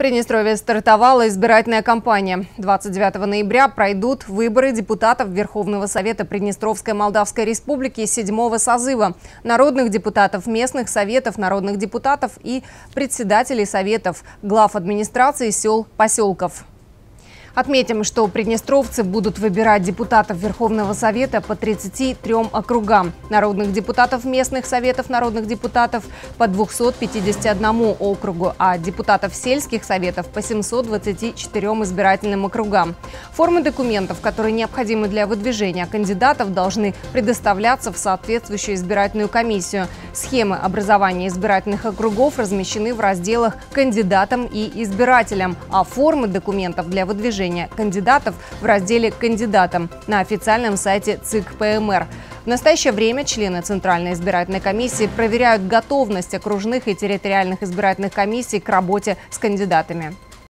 В Приднестровье стартовала избирательная кампания. 29 ноября пройдут выборы депутатов Верховного Совета Приднестровской Молдавской Республики 7-го созыва, народных депутатов, местных советов, народных депутатов и председателей советов, глав администрации сел, поселков. Отметим, что приднестровцы будут выбирать депутатов Верховного Совета по 33 округам, народных депутатов местных советов народных депутатов по 251 округу, а депутатов сельских советов по 724 избирательным округам. Формы документов, которые необходимы для выдвижения кандидатов, должны предоставляться в соответствующую избирательную комиссию. Схемы образования избирательных округов размещены в разделах «Кандидатам» и «Избирателям», а формы документов для выдвижения кандидатов в разделе «Кандидатам» на официальном сайте ЦИК ПМР. В настоящее время члены Центральной избирательной комиссии проверяют готовность окружных и территориальных избирательных комиссий к работе с кандидатами.